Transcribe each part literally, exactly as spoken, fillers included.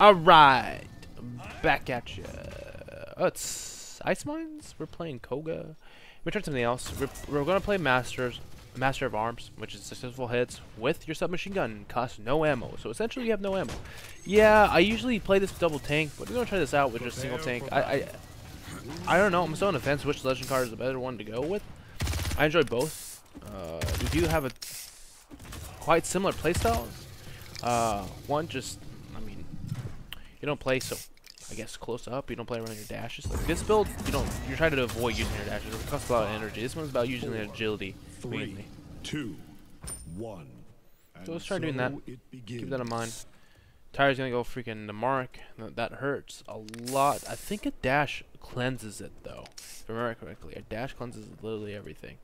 Alright, back at ya. Oh, it's Ice Mines? We're playing Koga. We tried something else. We're, we're gonna play Masters, Master of Arms, which is successful hits with your submachine gun. Costs no ammo, so essentially you have no ammo. Yeah, I usually play this with double tank, but we're gonna try this out with just single tank. I, I, I don't know. I'm still on the fence which legend card is the better one to go with. I enjoy both. Uh, we do have a quite similar playstyles. Uh, one just, I mean, you don't play so. I guess close up, you don't play around your dashes. Like this build, you don't. You're trying to avoid using your dashes. It costs a lot of energy. This one's about using Four, agility. Three, mainly. two, one. So let's try so doing that. Keep that in mind. Tyra's gonna go freaking the mark. That hurts a lot. I think a dash cleanses it though, if I remember correctly. A dash cleanses literally everything.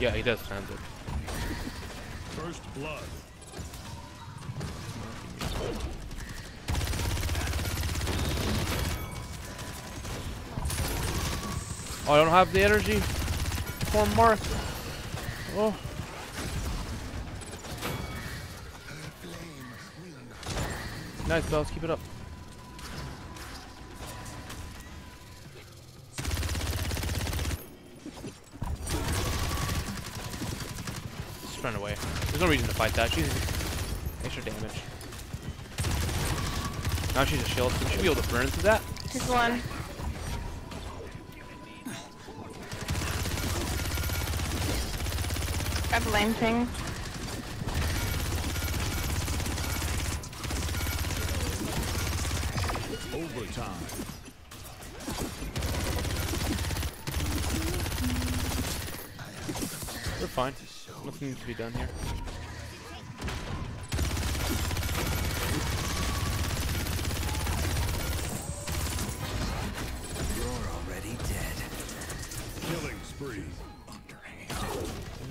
Yeah, he does cleanse it. First blood. Oh, I don't have the energy for Mark. Oh. Nice, Bells. Keep it up. Run away. There's no reason to fight that. She's extra damage. Now she's a shield, so she'll be able to burn through that. Just one. Grab the lame thing. Overtime. We're fine. Nothing needs to be done here. You're already dead. Killing spree.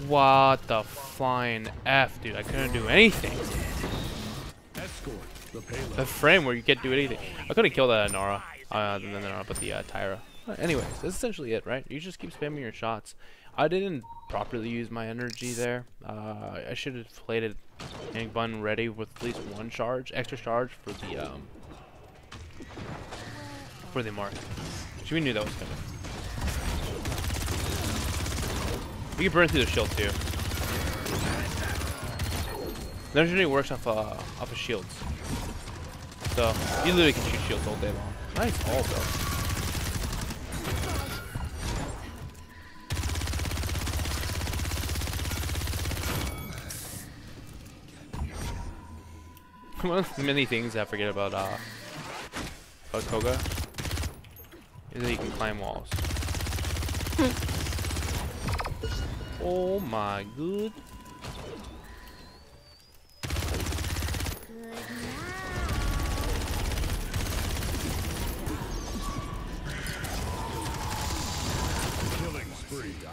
What the flying F, dude? I couldn't do anything. Escort the payload. The frame where you can't do anything. I couldn't kill that Nara, uh, than the Nara, but the uh, Tyra. Anyways, that's essentially it, right? You just keep spamming your shots. I didn't properly use my energy there. Uh, I should have played it and button ready with at least one charge, extra charge for the um, for the mark. So we knew that was coming. We can burn through the shield too. The energy works off uh, off of shields, so you literally can shoot shields all day long. Nice all though. One of the many things I forget about, uh, about Koga is that you can climb walls. Oh my good. Killing spree.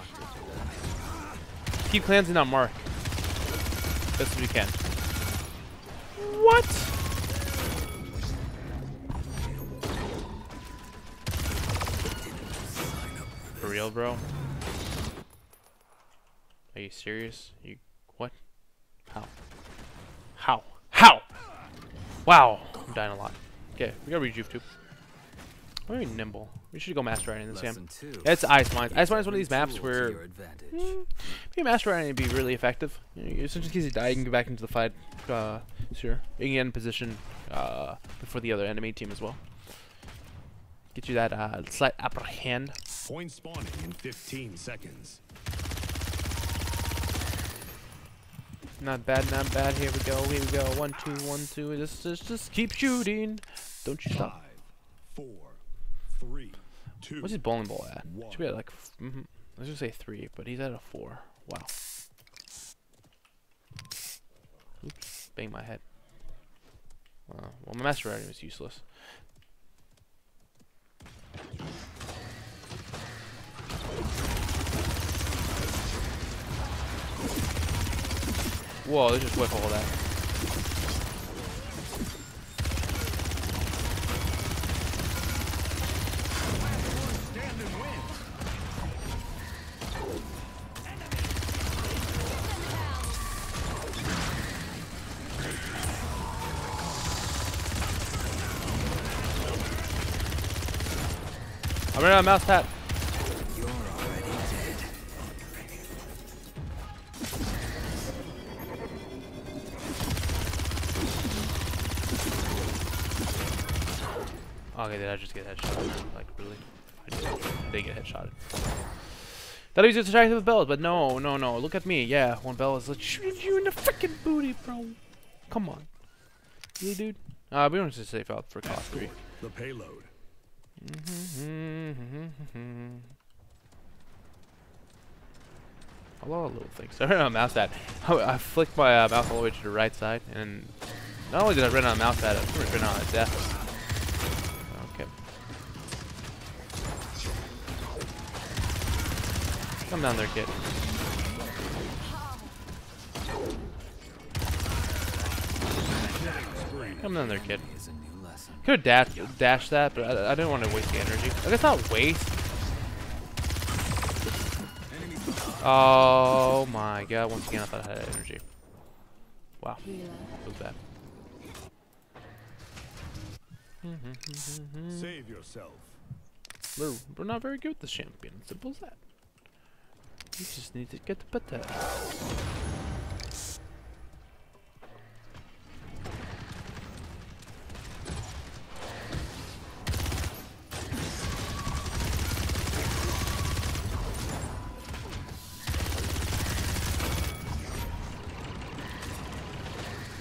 Keep cleansing that mark. Best as we can. What? For real, bro? Are you serious? You what? How? How? How? Wow, I'm dying a lot. Okay, we gotta rejuve too. Very nimble. We should go Master Riding this game. Yeah, it's Ice Mines. Ice Mines is one of these maps where mm, being Master Riding would be really effective. You know, since in case you die, you can go back into the fight. Uh, sure. You can get in position uh, before the other enemy team as well. Get you that uh, slight upper hand. Point spawning in fifteen seconds. Not bad, not bad. Here we go, here we go. One, two, one, two. Just, just, just keep shooting. Don't you stop. Five, four. Three, two, what's his bowling ball at? One. Should be at like, mm-hmm. Let's just say three, but he's at a four. Wow. Oops, bang my head. Wow. Well, my Master Riding was useless. Whoa, they just whip all that. I'm running out of mouse pad. You're already dead. Okay, did I just get headshot? Like, really? I just did get headshotted. That was just attractive with bells, but no, no, no. Look at me. Yeah, one bell is like shooting you in the freaking booty, bro. Come on. Yeah, dude. Uh, we want to save out for cost three. The payload. A lot of little things. I ran out of mouse pad. I, I flicked my uh, mouse all the way to the right side, and not only did I run out of mouse pad, I ran out of death. Come down there, kid. Come down there, kid. Could have dash, dashed that, but I, I didn't want to waste the energy. I guess not waste. Oh my god, once again I thought I had energy. Wow. That was bad. Save yourself. We're, we're not very good with this champion. Simple as that. You just need to get the better.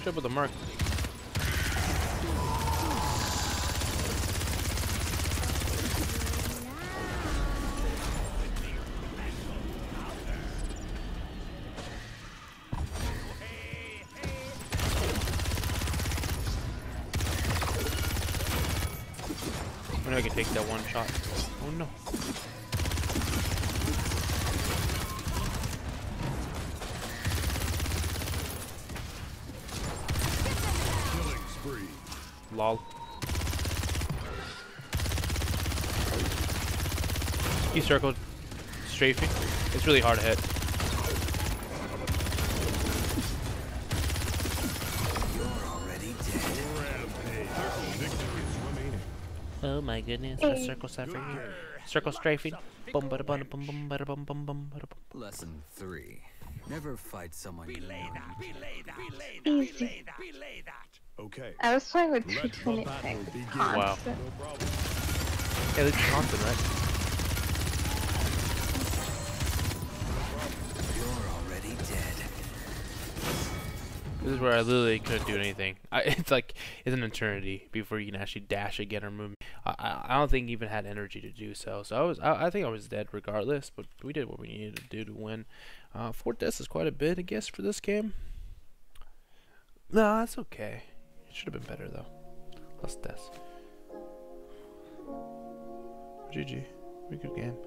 Triple the mark. I can take that one shot. Oh no. Killing spree. Lol. He circled strafing. It's really hard to hit. Oh my goodness, a circle suffering. Circle strafing. Bum bada bum bum bum bada bum bum bum bada bum. Lesson three. Never fight someone. Belay that, belay that, belay that, belay that, belay that. Okay. I was playing with two twenty things. Wow. Yeah, they're constant, right? You're already dead. This is where I literally couldn't do anything. I, it's like, it's an eternity before you can actually dash again or move. I, I don't think even had energy to do so. So I was, I, I think I was dead regardless. But we did what we needed to do to win. Uh, four deaths is quite a bit, I guess, for this game. No, that's okay. It should have been better though. Less deaths. G G. Pretty good game.